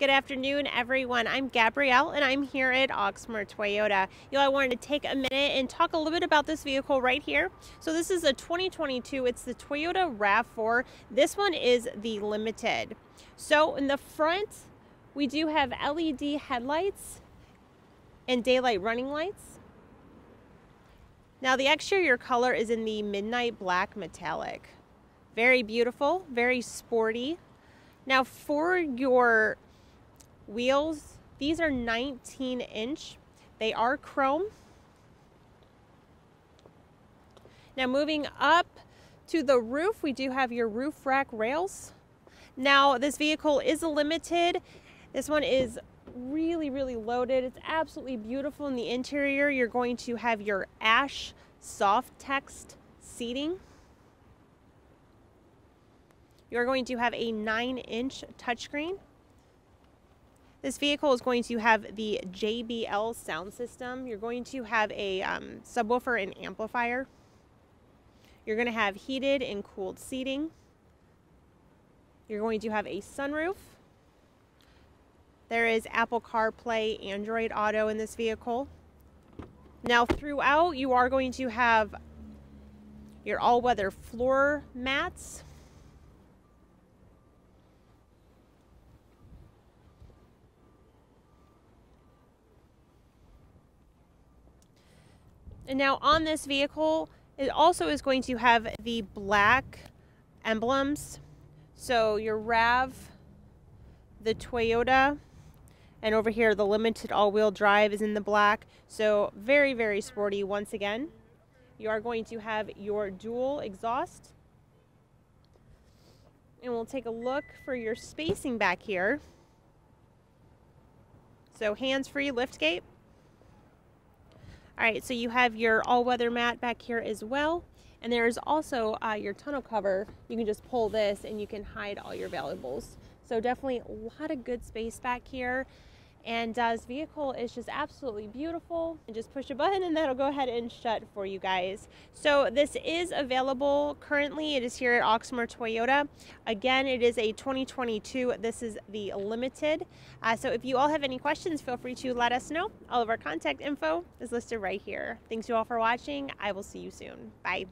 Good afternoon, everyone. I'm Gabrielle and I'm here at Oxmoor Toyota. I wanted to take a minute and talk a little bit about this vehicle right here. So this is a 2022, it's the Toyota RAV4. This one is the Limited. So in the front, we do have LED headlights and daylight running lights. Now the exterior color is in the midnight black metallic. Very beautiful, very sporty. Now for your wheels, these are 19-inch. They are chrome. Now moving up to the roof, we do have your roof rack rails. Now this vehicle is a Limited. This one is really loaded. It's absolutely beautiful. In the interior, you're going to have your ash soft text seating. You're going to have a 9-inch touchscreen. This vehicle is going to have the JBL sound system. You're going to have a subwoofer and amplifier. You're going to have heated and cooled seating. You're going to have a sunroof. There is Apple CarPlay, Android Auto in this vehicle. Now throughout, you are going to have your all-weather floor mats. And now on this vehicle, it also is going to have the black emblems. So your RAV, the Toyota, and over here the Limited all-wheel drive is in the black. So very sporty once again. You are going to have your dual exhaust. And we'll take a look for your spacing back here. So hands-free liftgate. All right, so you have your all-weather mat back here as well. And there is also your tonneau cover. You can just pull this and you can hide all your valuables. So definitely a lot of good space back here. And this vehicle is just absolutely beautiful. And just push a button and that'll go ahead and shut for you guys. So this is available currently. It is here at Oxmoor Toyota. Again, it is a 2022. This is the Limited. So if you all have any questions, feel free to let us know. All of our contact info is listed right here. Thanks you all for watching. I will see you soon. Bye.